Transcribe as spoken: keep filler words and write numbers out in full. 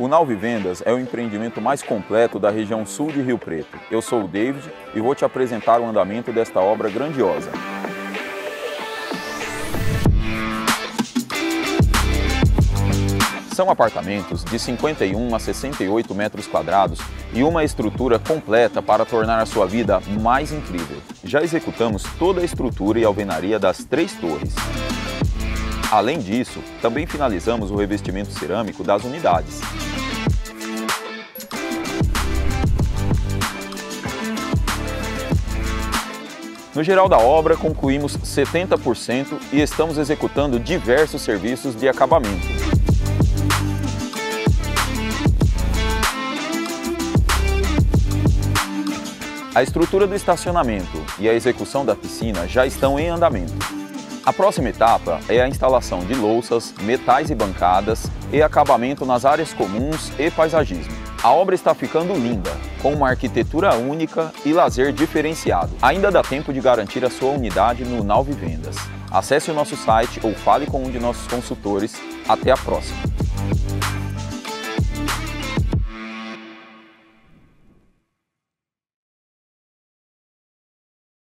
O N A U Vivendas é o empreendimento mais completo da região sul de Rio Preto. Eu sou o David e vou te apresentar o andamento desta obra grandiosa. São apartamentos de cinquenta e um a sessenta e oito metros quadrados e uma estrutura completa para tornar a sua vida mais incrível. Já executamos toda a estrutura e alvenaria das três torres. Além disso, também finalizamos o revestimento cerâmico das unidades. No geral da obra, concluímos setenta por cento e estamos executando diversos serviços de acabamento. A estrutura do estacionamento e a execução da piscina já estão em andamento. A próxima etapa é a instalação de louças, metais e bancadas e acabamento nas áreas comuns e paisagismo. A obra está ficando linda, com uma arquitetura única e lazer diferenciado. Ainda dá tempo de garantir a sua unidade no N A U Vivendas. Acesse o nosso site ou fale com um de nossos consultores. Até a próxima!